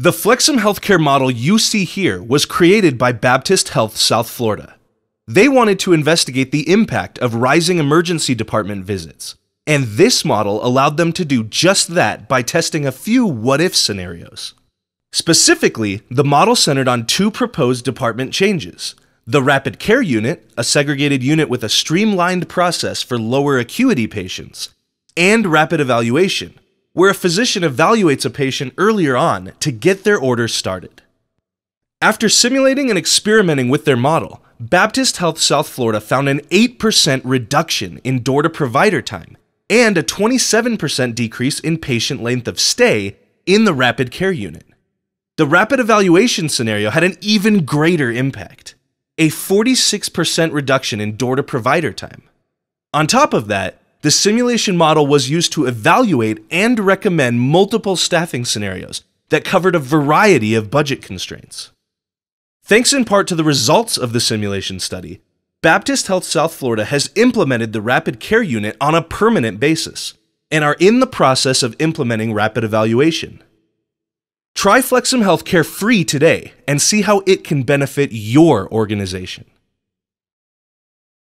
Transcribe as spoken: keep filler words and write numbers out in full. The Flexum Healthcare model you see here was created by Baptist Health South Florida. They wanted to investigate the impact of rising emergency department visits, and this model allowed them to do just that by testing a few what-if scenarios. Specifically, the model centered on two proposed department changes: the rapid care unit, a segregated unit with a streamlined process for lower acuity patients, and rapid evaluation, where a physician evaluates a patient earlier on to get their order started. After simulating and experimenting with their model, Baptist Health South Florida found an eight percent reduction in door-to-provider time and a twenty-seven percent decrease in patient length of stay in the rapid care unit. The rapid evaluation scenario had an even greater impact, a forty-six percent reduction in door-to-provider time. On top of that, the simulation model was used to evaluate and recommend multiple staffing scenarios that covered a variety of budget constraints. Thanks in part to the results of the simulation study, Baptist Health South Florida has implemented the rapid care unit on a permanent basis and are in the process of implementing rapid evaluation. Try Flexum Healthcare free today and see how it can benefit your organization.